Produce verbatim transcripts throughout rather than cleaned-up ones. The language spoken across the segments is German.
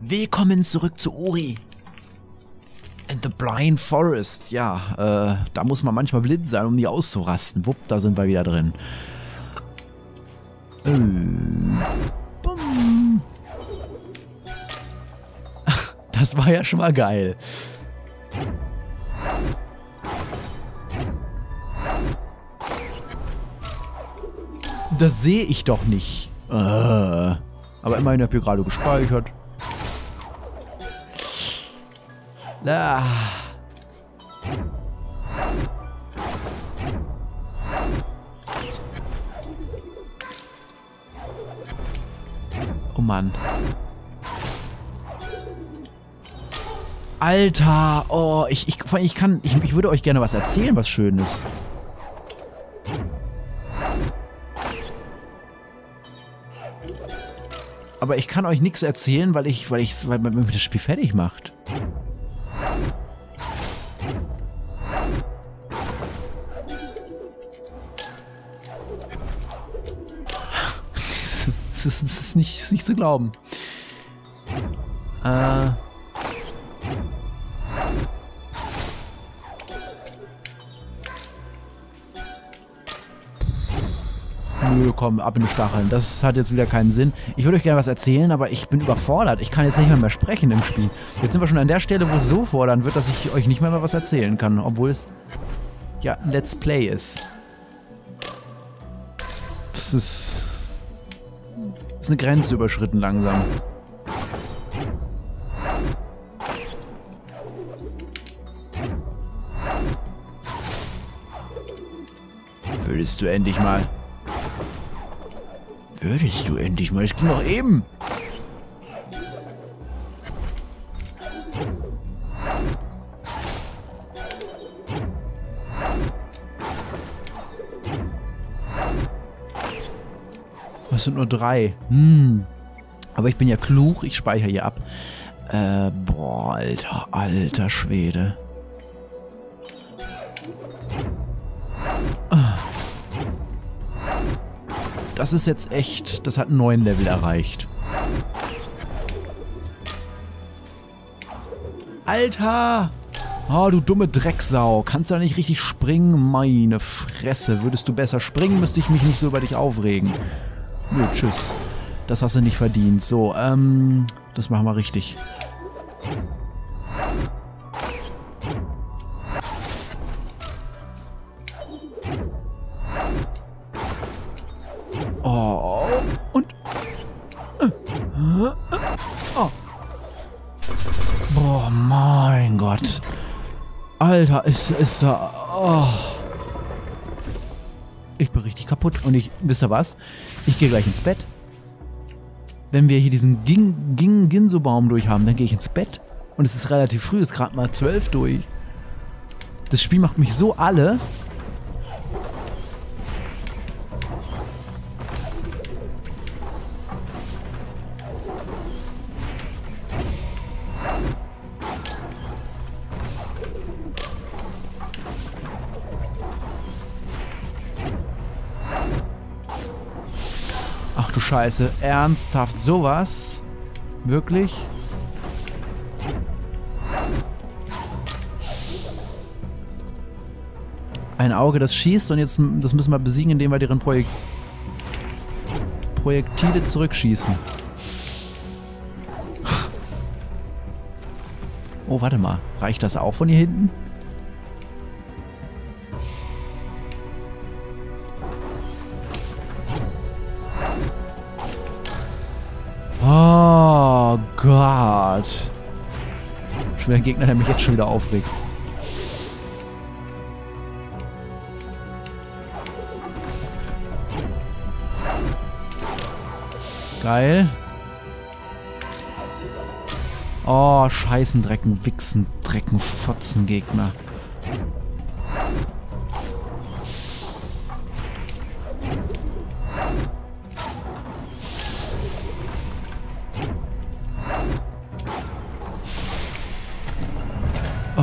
Willkommen zurück zu Ori and the Blind Forest. Ja, äh, da muss man manchmal blind sein, um die auszurasten. Wupp, da sind wir wieder drin. Ähm. Bumm. Ach, das war ja schon mal geil. Das sehe ich doch nicht. Äh, aber immerhin habe ich gerade gespeichert. Ah. Oh Mann. Alter, oh, ich, ich, ich kann, ich, ich würde euch gerne was erzählen, was Schönes. Aber ich kann euch nichts erzählen, weil ich, weil ich, weil man das Spiel fertig macht. Das ist, das ist nicht, ist nicht zu glauben. Äh. Nö, komm, ab in die Stacheln. Das hat jetzt wieder keinen Sinn. Ich würde euch gerne was erzählen, aber ich bin überfordert. Ich kann jetzt nicht mehr, mehr sprechen im Spiel. Jetzt sind wir schon an der Stelle, wo es so fordernd wird, dass ich euch nicht mehr, mehr was erzählen kann. Obwohl es ja Let's Play ist. Das ist, das ist eine Grenze überschritten langsam. Würdest du endlich mal... Würdest du endlich mal? Ich ging doch eben. Es sind nur drei. Hm. Aber ich bin ja klug. Ich speichere hier ab. Äh, boah, alter, alter Schwede. Das ist jetzt echt, das hat einen neuen Level erreicht. Alter! Oh, du dumme Drecksau. Kannst du da nicht richtig springen? Meine Fresse. Würdest du besser springen, müsste ich mich nicht so über dich aufregen. Nö, tschüss. Das hast du nicht verdient. So, ähm, das machen wir richtig. Alter, ist, ist da... Oh. Ich bin richtig kaputt. Und ich... Wisst ihr was? Ich gehe gleich ins Bett. Wenn wir hier diesen Ginso-Baum durch haben, dann gehe ich ins Bett. Und es ist relativ früh. Es ist gerade mal zwölf durch. Das Spiel macht mich so alle. Scheiße, ernsthaft sowas? Wirklich? Ein Auge, das schießt und jetzt das müssen wir besiegen, indem wir deren Projek- Projektile zurückschießen. Oh, warte mal. Reicht das auch von hier hinten? Oh Gott. Schon wieder ein Gegner, der mich jetzt schon wieder aufregt. Geil. Oh, Scheißen, Drecken, Wichsen, Drecken, Fotzen, Gegner.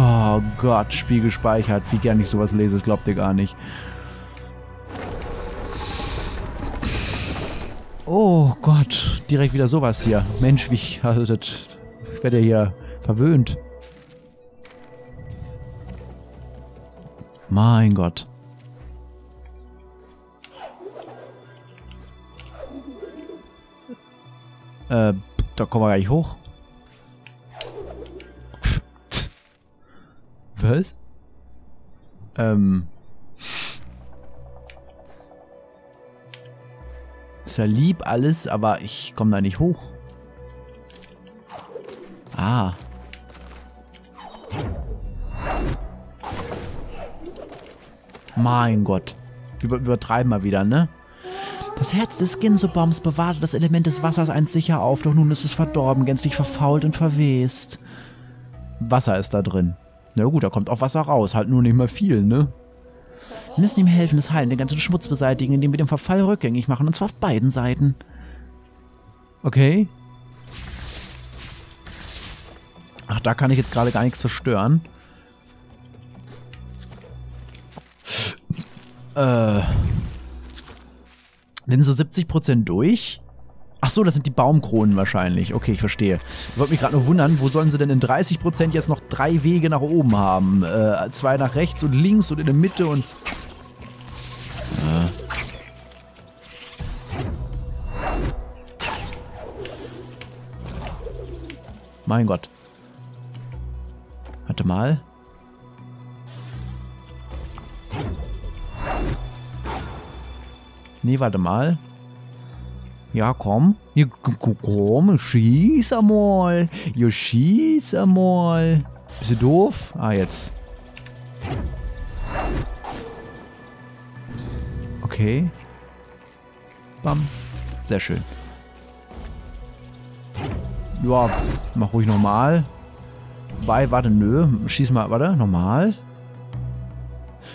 Oh Gott, Spiel gespeichert. Wie gern ich sowas lese, das glaubt ihr gar nicht. Oh Gott, direkt wieder sowas hier. Mensch, wie ich... Also das, Ich werde hier verwöhnt. Mein Gott. Äh, da kommen wir gar nicht hoch. Was? Ähm. Ist ja lieb alles, aber ich komme da nicht hoch. Ah. Mein Gott. Wir übertreiben mal wieder, ne? Das Herz des Ginso-Baums bewahrte das Element des Wassers einst sicher auf, doch nun ist es verdorben, gänzlich verfault und verwest. Wasser ist da drin. Na gut, da kommt auch Wasser raus, halt nur nicht mehr viel, ne? Wir müssen ihm helfen, das Heilen, den ganzen Schmutz beseitigen, indem wir den Verfall rückgängig machen, und zwar auf beiden Seiten. Okay. Ach, da kann ich jetzt gerade gar nichts zerstören. Äh... Bin so siebzig Prozent durch? Ach so, das sind die Baumkronen wahrscheinlich. Okay, ich verstehe. Ich wollte mich gerade nur wundern, wo sollen sie denn in dreißig Prozent jetzt noch drei Wege nach oben haben? Äh, zwei nach rechts und links und in der Mitte und... Äh. Mein Gott. Warte mal. Nee, warte mal. Ja, komm. Ja, komm, schieß einmal. Ja, schieß einmal. Bist du doof? Ah, jetzt. Okay. Bam. Sehr schön. Ja, mach ruhig nochmal. Bei, warte, nö. Schieß mal, warte, nochmal.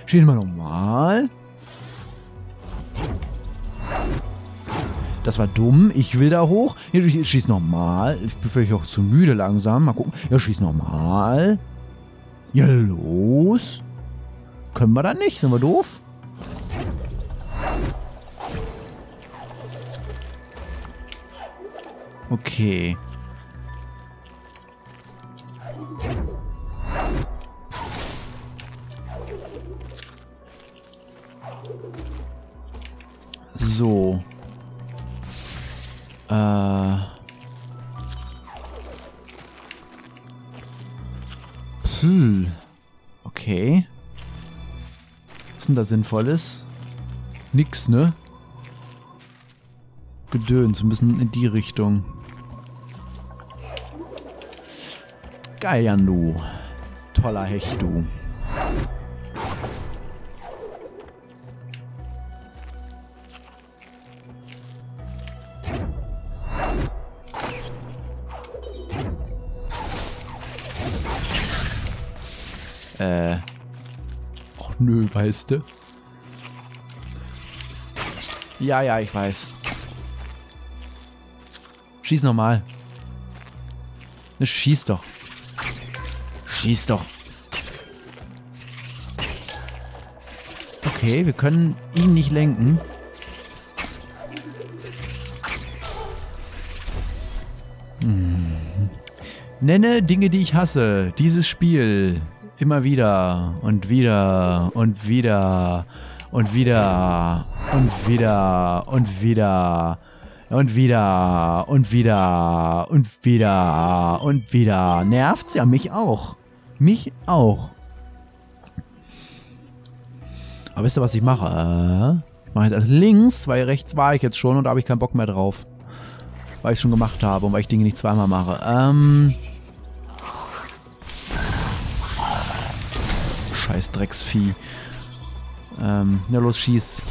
Schieß mal nochmal. Das war dumm. Ich will da hoch. Ja, ich schieß nochmal. Ich bin vielleicht auch zu müde langsam. Mal gucken. Ja, schieß nochmal. Ja, los. Können wir da nicht? Sind wir doof? Okay. So. Äh. Hm. Okay. Was denn da Sinnvolles? Nix, ne? Gedöns, ein bisschen in die Richtung. Geil, Jan, du. Toller Hecht, du. Äh. Och nö, weißt du? Ja, ja, ich weiß. Schieß nochmal. Schieß doch. Schieß doch. Okay, wir können ihn nicht lenken. Hm. Nenne Dinge, die ich hasse. Dieses Spiel. Immer wieder und wieder und wieder und wieder und wieder und wieder und wieder und wieder und wieder und wieder. Nervt's ja, mich auch. Mich auch. Aber wisst ihr, was ich mache? Ich mache jetzt links, weil rechts war ich jetzt schon und da habe ich keinen Bock mehr drauf. Weil ich es schon gemacht habe und weil ich Dinge nicht zweimal mache. Ähm... Scheiß Drecksvieh. Ähm, na los, schieß.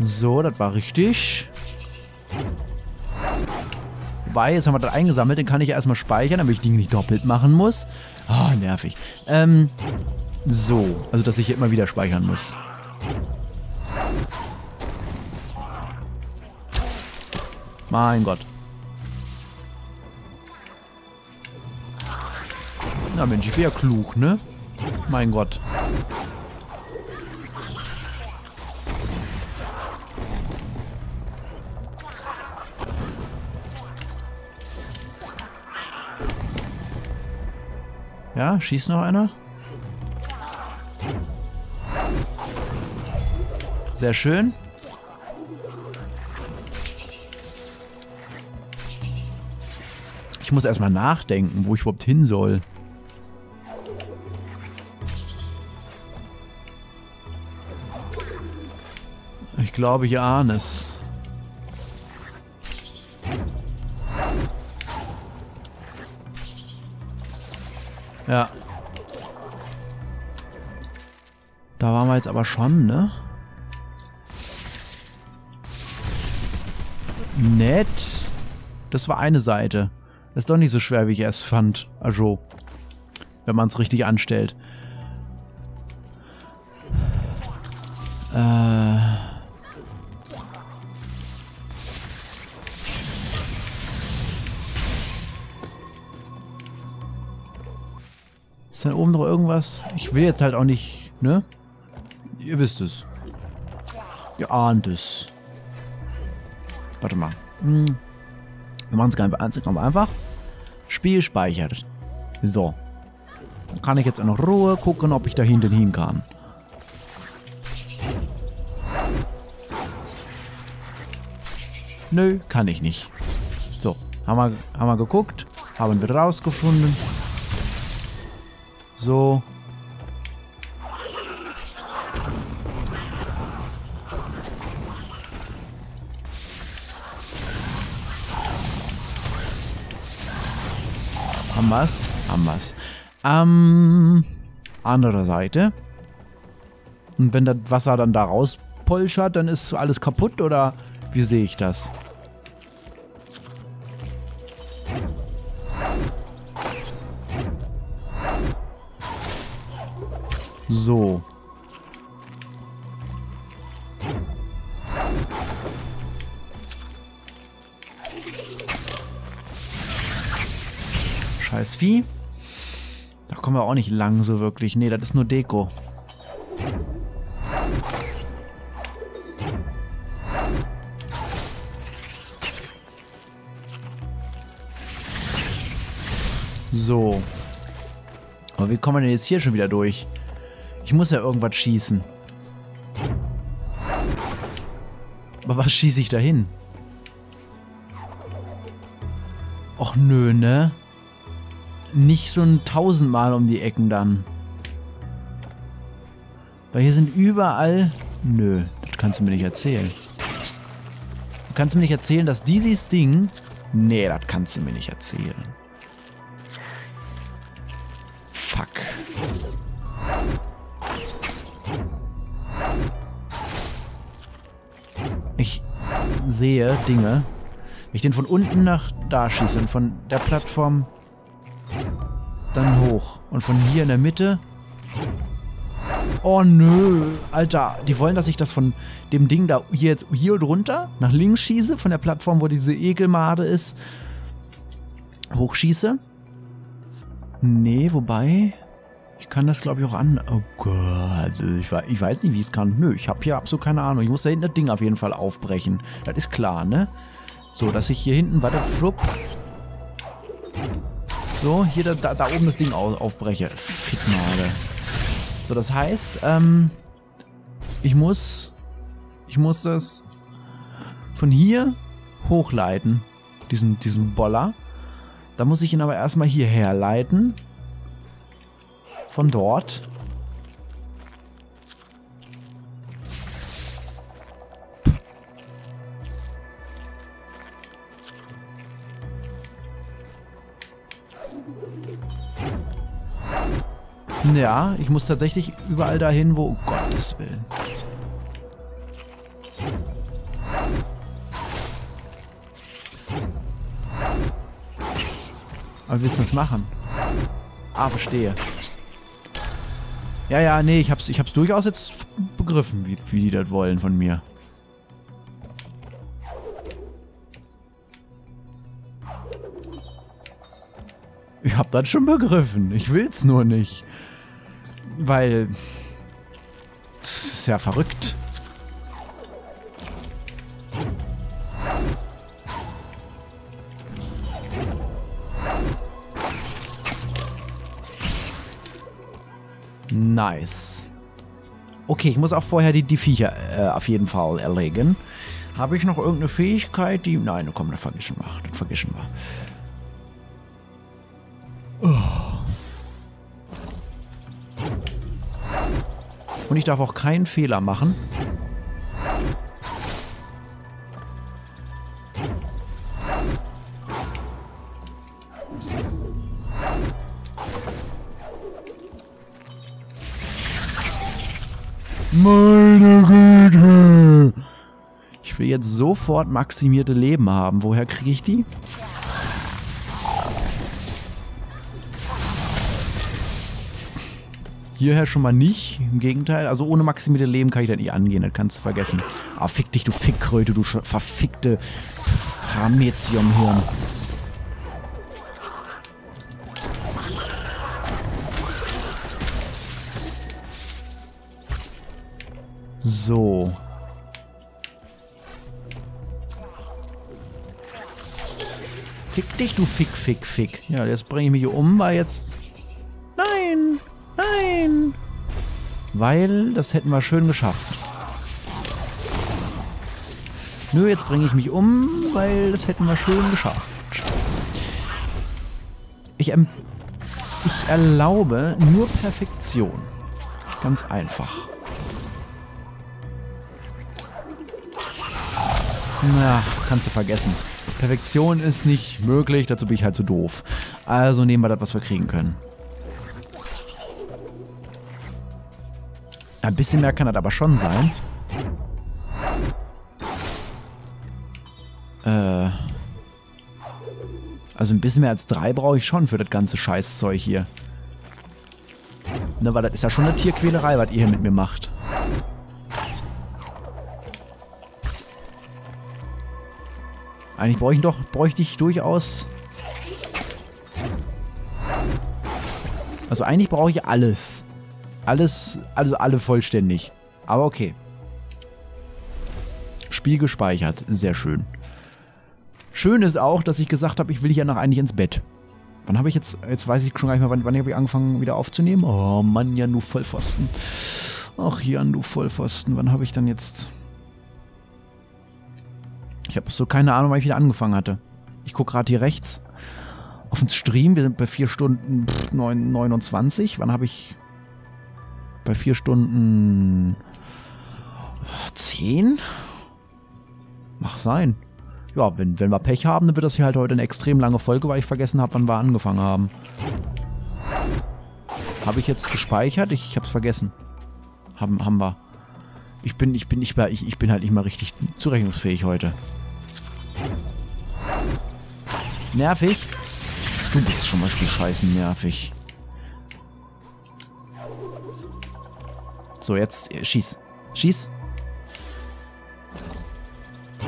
So, das war richtig. Wobei, jetzt haben wir das eingesammelt, den kann ich ja erstmal speichern, damit ich Dinge nicht doppelt machen muss. Ah, oh, nervig. Ähm, so. Also, dass ich hier immer wieder speichern muss. Mein Gott. Na Mensch, ich bin ja klug, ne? Mein Gott. Ja, schießt noch einer. Sehr schön. Ich muss erstmal nachdenken, wo ich überhaupt hin soll. Ich glaube, ich ahne es. Ja. Da waren wir jetzt aber schon, ne? Nett. Das war eine Seite. Ist doch nicht so schwer, wie ich es fand. Also, wenn man es richtig anstellt. Äh. Ist da oben noch irgendwas? Ich will jetzt halt auch nicht, ne? Ihr wisst es. Ihr ahnt es. Warte mal. Hm. Wir machen es ganz einfach. Spiel speichert. So. Dann kann ich jetzt in Ruhe gucken, ob ich da hinten hinkam. Nö, kann ich nicht. So, haben wir, haben wir geguckt. Haben wir rausgefunden. So. Haben wir's? Haben wir's. Ähm, andere Seite. Und wenn das Wasser dann da rauspolschert, dann ist alles kaputt, oder wie sehe ich das? So. Scheiß Vieh. Da kommen wir auch nicht lang so wirklich. Nee, das ist nur Deko. So. Aber wie kommen wir denn jetzt hier schon wieder durch? Ich muss ja irgendwas schießen. Aber was schieße ich da hin? Och nö, ne? Nicht so ein tausendmal um die Ecken dann. Weil hier sind überall... Nö, das kannst du mir nicht erzählen. Du kannst mir nicht erzählen, dass dieses Ding... Nee, das kannst du mir nicht erzählen. Fuck. Ich sehe Dinge. Wenn ich den von unten nach da schieße und von der Plattform... Dann hoch. Und von hier in der Mitte. Oh nö. Alter, die wollen, dass ich das von dem Ding da hier jetzt hier und runter nach links schieße. Von der Plattform, wo diese Ekelmade ist. Hochschieße. Nee, wobei. Ich kann das, glaube ich, auch an. Oh Gott. Ich, ich weiß nicht, wie ich es kann. Nö, ich habe hier absolut keine Ahnung. Ich muss da hinten das Ding auf jeden Fall aufbrechen. Das ist klar, ne? So, dass ich hier hinten weiter flupp. So, hier da, da, da oben das Ding auf, aufbreche. Ficknade. So, das heißt, ähm, ich muss, ich muss das von hier hochleiten, diesen, diesen Boller. Da muss ich ihn aber erstmal hierher leiten. Von dort. Ja, ich muss tatsächlich überall dahin, wo... Um Gottes Willen. Aber wir müssen es machen. Ah, verstehe. Ja, ja, nee, ich hab's, ich hab's durchaus jetzt begriffen, wie, wie die das wollen von mir. Ich hab das schon begriffen. Ich will's nur nicht. Weil... Das ist ja verrückt. Nice. Okay, ich muss auch vorher die, die Viecher äh, auf jeden Fall erlegen. Habe ich noch irgendeine Fähigkeit, die... Nein, komm, das vergessen wir. Das vergessen wir. Und ich darf auch keinen Fehler machen. Meine Güte! Ich will jetzt sofort maximierte Leben haben. Woher kriege ich die? Hierher schon mal nicht, im Gegenteil. Also ohne maximierte Leben kann ich da nicht angehen, das kannst du vergessen. Ah, fick dich, du Fickkröte, du verfickte Paramecium-Hirn. So. Fick dich, du Fick, Fick, Fick. Ja, jetzt bringe ich mich hier um, weil jetzt... Nein! Nein! Weil, das hätten wir schön geschafft. Nö, jetzt bringe ich mich um, weil das hätten wir schön geschafft. Ich, ähm, ich erlaube nur Perfektion. Ganz einfach. Na, kannst du vergessen. Perfektion ist nicht möglich, dazu bin ich halt zu doof. Also nehmen wir das, was wir kriegen können. Ein bisschen mehr kann das aber schon sein. Äh. Also ein bisschen mehr als drei brauche ich schon für das ganze Scheißzeug hier. Ne, weil das ist ja schon eine Tierquälerei, was ihr hier mit mir macht. Eigentlich bräuchte ich doch, bräuchte ich durchaus... Also eigentlich brauche ich alles. Alles, also alle vollständig. Aber okay. Spiel gespeichert. Sehr schön. Schön ist auch, dass ich gesagt habe, ich will ja noch eigentlich ins Bett. Wann habe ich jetzt, jetzt weiß ich schon gar nicht mehr, wann, wann habe ich angefangen wieder aufzunehmen? Oh Mann, Jan, du Vollpfosten. Ach Jan, du Vollpfosten. Wann habe ich dann jetzt... Ich habe so keine Ahnung, wann ich wieder angefangen hatte. Ich gucke gerade hier rechts auf den Stream. Wir sind bei vier Stunden neunundzwanzig. Wann habe ich... Bei vier Stunden zehn? Mach sein. Ja, wenn, wenn wir Pech haben, dann wird das hier halt heute eine extrem lange Folge, weil ich vergessen habe, wann wir angefangen haben. Habe ich jetzt gespeichert? Ich, ich habe es vergessen. Haben, haben wir. Ich bin, ich bin nicht mehr, ich, ich bin halt nicht mehr richtig zurechnungsfähig heute. Nervig? Du bist schon mal scheißen nervig. So, jetzt äh, schieß. Schieß.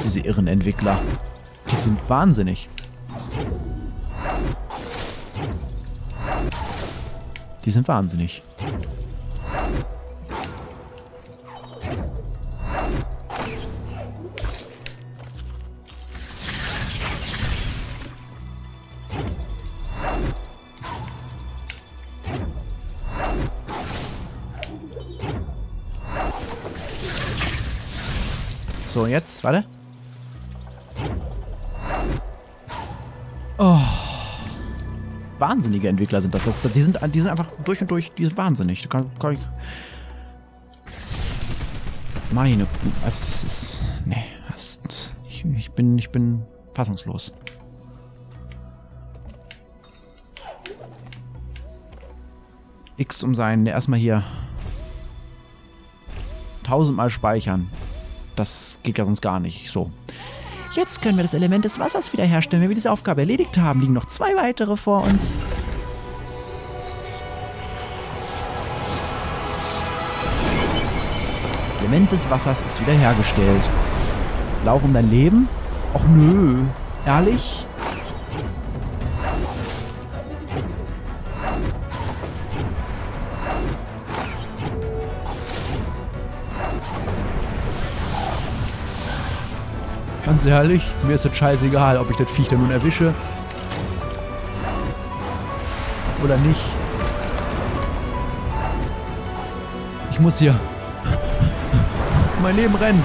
Diese irren Entwickler. Die sind wahnsinnig. Die sind wahnsinnig. So, jetzt, warte. Oh. Wahnsinnige Entwickler sind das. das die, sind, die sind einfach durch und durch, die sind wahnsinnig. Kann, kann ich Meine, also das ist, nee, das, das, ich, ich bin, ich bin fassungslos. X um seinen, erstmal hier tausendmal speichern. Das geht ja sonst gar nicht. So. Jetzt können wir das Element des Wassers wiederherstellen. Wenn wir diese Aufgabe erledigt haben, liegen noch zwei weitere vor uns. Das Element des Wassers ist wiederhergestellt. Lauch um dein Leben? Och nö. Ehrlich? Ganz ehrlich, mir ist das scheißegal, ob ich das Viech da nun erwische. Oder nicht. Ich muss hier mein Leben rennen.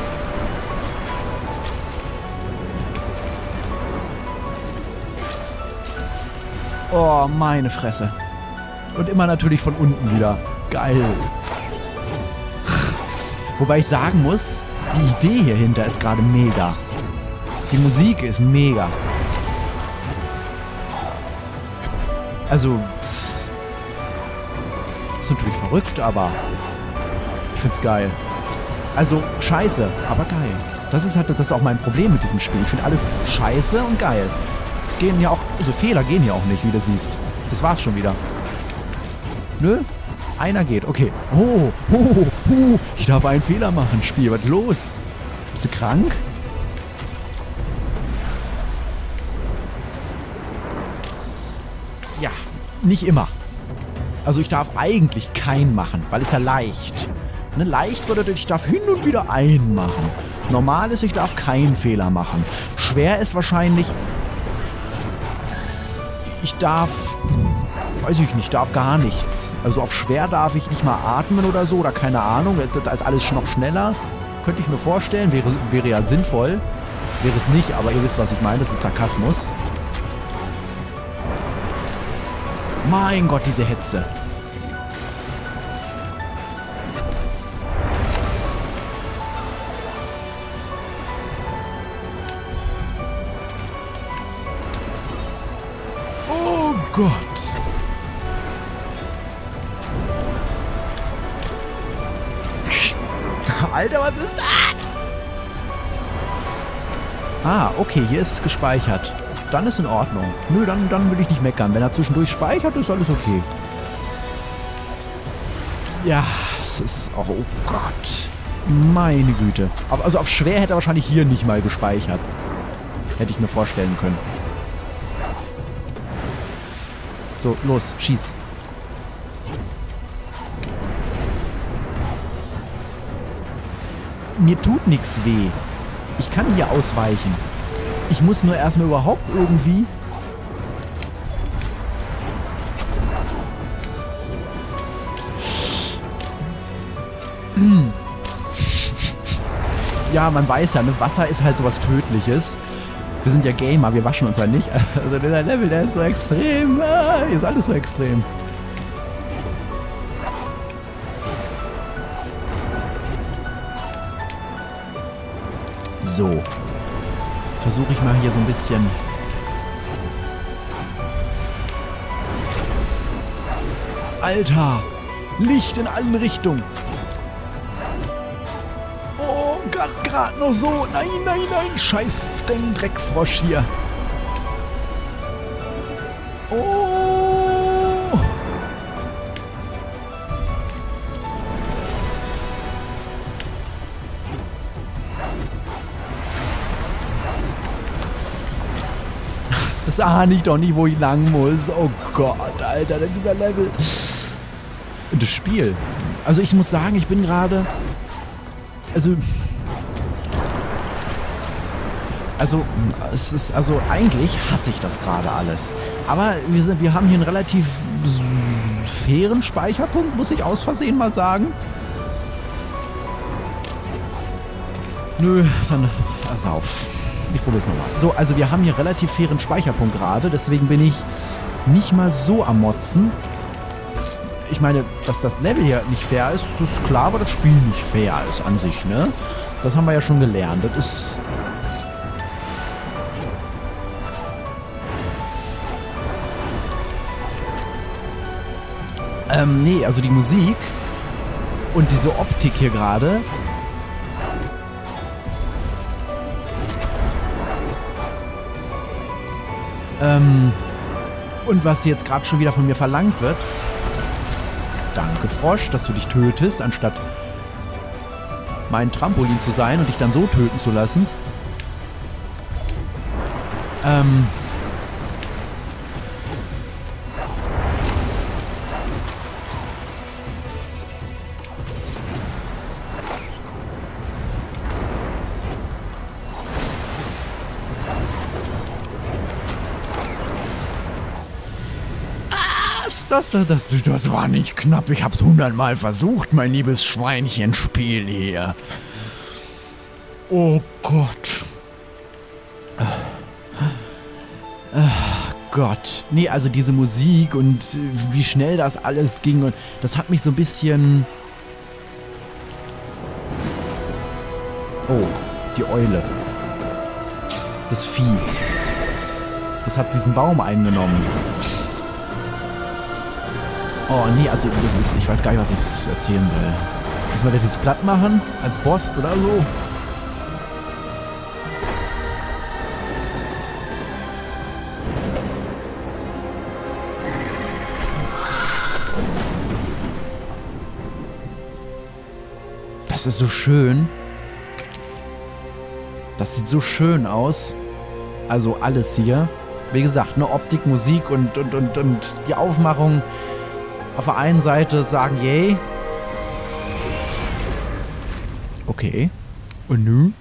Oh, meine Fresse. Und immer natürlich von unten wieder. Geil. Wobei ich sagen muss, die Idee hier hinter ist gerade mega. Die Musik ist mega. Also, pss. Ist natürlich verrückt, aber ich find's geil. Also, scheiße, aber geil. Das ist halt das ist auch mein Problem mit diesem Spiel. Ich finde alles scheiße und geil. Es gehen ja auch, also Fehler gehen ja auch nicht, wie du siehst. Das war's schon wieder. Nö, einer geht, okay. Oh, oh, oh, ich darf einen Fehler machen, Spiel, was los? Bist du krank? Ja, nicht immer. Also ich darf eigentlich keinen machen, weil es ja leicht. Ne, leicht bedeutet, ich darf hin und wieder einen machen. Normal ist, ich darf keinen Fehler machen. Schwer ist wahrscheinlich, ich darf, weiß ich nicht, darf gar nichts. Also auf schwer darf ich nicht mal atmen oder so, oder keine Ahnung. Da ist alles noch schneller. Könnte ich mir vorstellen, wäre, wäre ja sinnvoll. Wäre es nicht, aber ihr wisst, was ich meine, das ist Sarkasmus. Mein Gott, diese Hetze. Oh Gott. Alter, was ist das? Ah, okay, hier ist es gespeichert. Dann ist in Ordnung. Nö, dann, dann will ich nicht meckern. Wenn er zwischendurch speichert, ist alles okay. Ja, es ist... Oh Gott. Meine Güte. Aber also auf schwer hätte er wahrscheinlich hier nicht mal gespeichert. Hätte ich mir vorstellen können. So, los, schieß. Mir tut nichts weh. Ich kann hier ausweichen. Ich muss nur erstmal überhaupt irgendwie... Ja, man weiß ja, ne? Wasser ist halt sowas Tödliches. Wir sind ja Gamer, wir waschen uns ja nicht. Also der Level, der ist so extrem. Hier ist alles so extrem. So. Versuche ich mal hier so ein bisschen. Alter! Licht in allen Richtungen! Oh Gott, gerade noch so! Nein, nein, nein! Scheiß den Dreckfrosch hier! Oh! Das ahne ich doch nicht, wo ich lang muss. Oh Gott, Alter, dieser Level. Das Spiel. Also ich muss sagen, ich bin gerade... Also... Also, es ist... Also eigentlich hasse ich das gerade alles. Aber wir, sind, wir haben hier einen relativ fairen Speicherpunkt, muss ich aus Versehen mal sagen. Nö, dann... Also auf. Ich probiere es nochmal. So, also wir haben hier relativ fairen Speicherpunkt gerade, deswegen bin ich nicht mal so am Motzen. Ich meine, dass das Level hier nicht fair ist, das ist klar, aber das Spiel nicht fair ist an sich, ne? Das haben wir ja schon gelernt. Das ist... Ähm, nee, also die Musik und diese Optik hier gerade... Ähm, und was jetzt gerade schon wieder von mir verlangt wird. Danke, Frosch, dass du dich tötest, anstatt mein Trampolin zu sein und dich dann so töten zu lassen. Ähm. Was? Das, das, das, das war nicht knapp. Ich hab's hundertmal versucht, mein liebes Schweinchenspiel hier. Oh Gott. Ach Gott. Nee, also diese Musik und wie schnell das alles ging. Und das hat mich so ein bisschen... Oh, die Eule. Das Vieh. Das hat diesen Baum eingenommen. Oh, nee, also das ist... Ich weiß gar nicht, was ich erzählen soll. Müssen wir das jetzt platt machen? Als Boss oder so? Das ist so schön. Das sieht so schön aus. Also alles hier. Wie gesagt, ne, Optik, Musik und, und, und, und die Aufmachung. Auf der einen Seite sagen, yay. Okay. Und nun?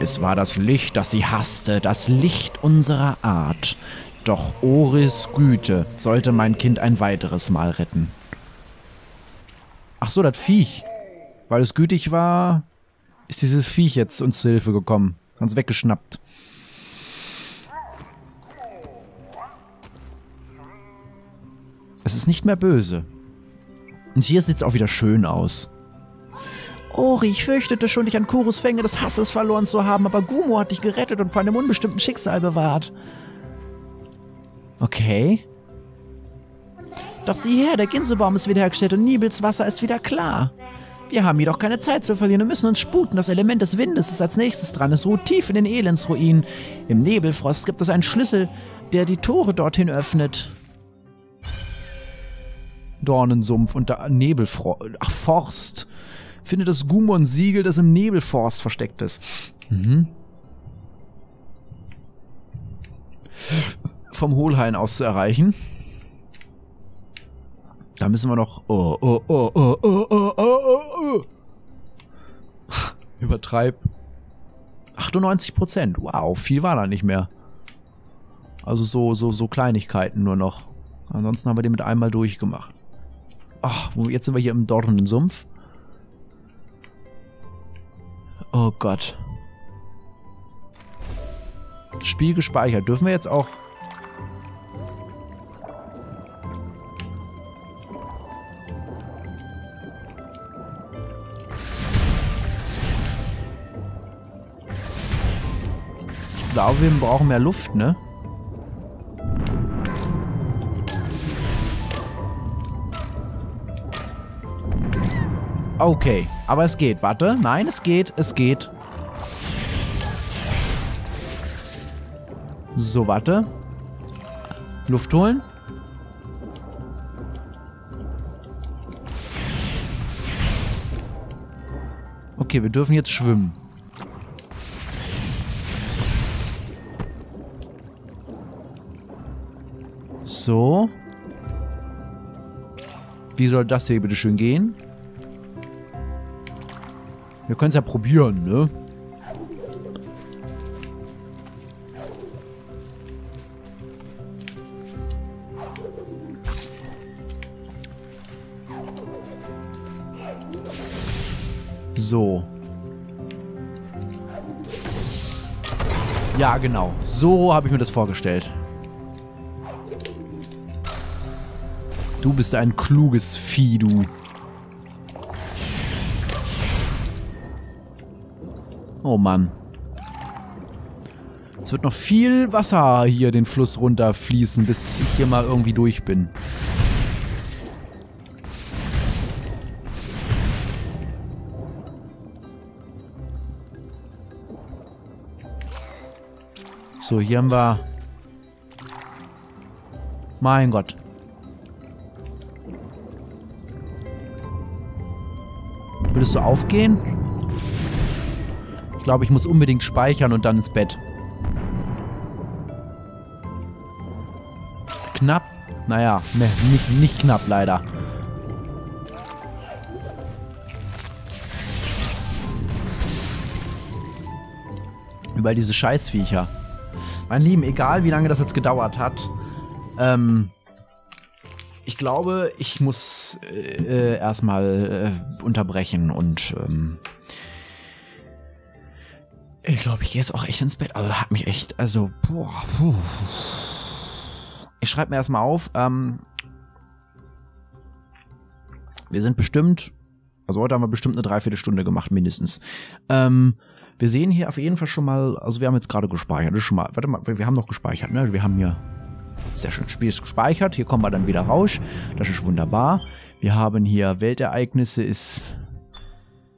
Es war das Licht, das sie hasste. Das Licht unserer Art. Doch Oris Güte sollte mein Kind ein weiteres Mal retten. Ach so, das Viech. Weil es gütig war, ist dieses Viech jetzt uns zu Hilfe gekommen. Uns weggeschnappt. Es ist nicht mehr böse. Und hier sieht es auch wieder schön aus. Ori, ich fürchtete schon, dich an Kuros Fänge des Hasses verloren zu haben, aber Gumo hat dich gerettet und vor einem unbestimmten Schicksal bewahrt. Okay. Doch sieh her, der Ginso-Baum ist wiederhergestellt und Nibels Wasser ist wieder klar. Wir haben jedoch keine Zeit zu verlieren und müssen uns sputen. Das Element des Windes ist als nächstes dran. Es ruht tief in den Elendsruinen. Im Nebelfrost gibt es einen Schlüssel, der die Tore dorthin öffnet. Dornensumpf und der Nebelfrost. Ach, Forst. Findet das Gummonsiegel, das im Nebelforst versteckt ist. Mhm. Vom Hohlhain aus zu erreichen. Da müssen wir noch... Oh, oh, oh, oh, oh, oh, oh, oh. Übertreib. achtundneunzig Prozent. Wow, viel war da nicht mehr. Also so, so, so Kleinigkeiten nur noch. Ansonsten haben wir den mit einmal durchgemacht. Ach, jetzt sind wir hier im Dornensumpf. Oh Gott. Spiel gespeichert. Dürfen wir jetzt auch... Ich glaube, wir brauchen mehr Luft, ne? Okay, aber es geht. Warte. Nein, es geht. Es geht. So, warte. Luft holen. Okay, wir dürfen jetzt schwimmen. So. Wie soll das hier bitte schön gehen? Wir können es ja probieren, ne? So. Ja, genau. So habe ich mir das vorgestellt. Du bist ein kluges Vieh, du. Oh Mann. Es wird noch viel Wasser hier den Fluss runterfließen, bis ich hier mal irgendwie durch bin. So, hier haben wir... Mein Gott. Würdest du aufgehen? Ich glaube, ich muss unbedingt speichern und dann ins Bett. Knapp? Naja, ne, nicht, nicht knapp leider. Über diese Scheißviecher. Mein Lieben, egal wie lange das jetzt gedauert hat, ähm, ich glaube, ich muss äh, erstmal äh, unterbrechen und ähm, ich glaube, ich gehe jetzt auch echt ins Bett. Also da hat mich echt, also boah, puh. Ich schreibe mir erstmal auf, ähm, wir sind bestimmt, also heute haben wir bestimmt eine Dreiviertelstunde gemacht, mindestens. Ähm, wir sehen hier auf jeden Fall schon mal, also wir haben jetzt gerade gespeichert, das ist schon mal, warte mal, wir haben noch gespeichert, ne? Wir haben hier, sehr schön, das Spiel ist gespeichert, hier kommen wir dann wieder raus, das ist wunderbar. Wir haben hier Weltereignisse, ist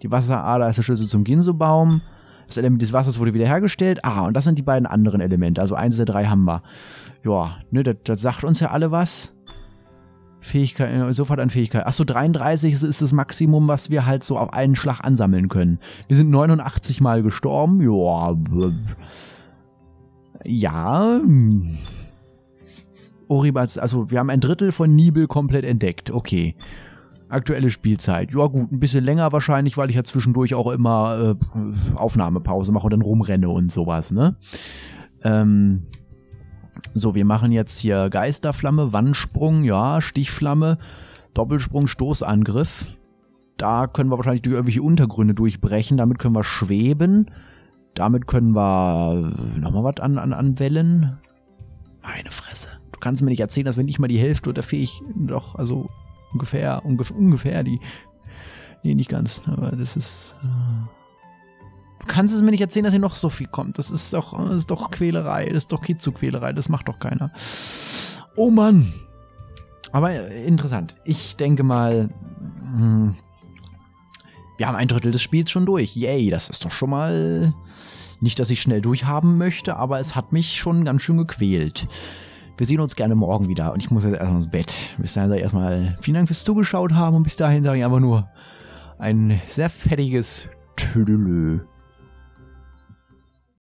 die Wasserader, ist der Schlüssel zum Ginso-Baum. Das Element des Wassers wurde wiederhergestellt. Ah, und das sind die beiden anderen Elemente. Also eins der drei haben wir. Ja, ne, das, das sagt uns ja alle was. Fähigkeit, sofort an Fähigkeit. Achso, dreiunddreißig ist, ist das Maximum, was wir halt so auf einen Schlag ansammeln können. Wir sind neunundachtzig Mal gestorben. Joa. Ja. Ori, also wir haben ein Drittel von Nibel komplett entdeckt. Okay. Aktuelle Spielzeit. Ja gut, ein bisschen länger wahrscheinlich, weil ich ja zwischendurch auch immer äh, Aufnahmepause mache und dann rumrenne und sowas, ne? Ähm, so, wir machen jetzt hier Geisterflamme, Wandsprung, ja, Stichflamme, Doppelsprung, Stoßangriff. Da können wir wahrscheinlich durch irgendwelche Untergründe durchbrechen. Damit können wir schweben. Damit können wir nochmal was an, an, an Wellen. Meine Fresse. Du kannst mir nicht erzählen, dass wenn ich mal die Hälfte oder fähig, doch, also... Ungefähr, ungefähr, ungefähr die... Nee, nicht ganz, aber das ist... Du kannst es mir nicht erzählen, dass hier noch so viel kommt. Das ist doch, das ist doch Quälerei. Das ist doch Kizu-Quälerei. Das macht doch keiner. Oh Mann! Aber interessant. Ich denke mal... Hm, wir haben ein Drittel des Spiels schon durch. Yay, das ist doch schon mal... Nicht, dass ich schnell durchhaben möchte, aber es hat mich schon ganz schön gequält. Wir sehen uns gerne morgen wieder und ich muss jetzt erstmal ins Bett. Bis dahin sage ich erstmal vielen Dank fürs Zugeschaut haben und bis dahin sage ich einfach nur ein sehr fettiges Tüdelö.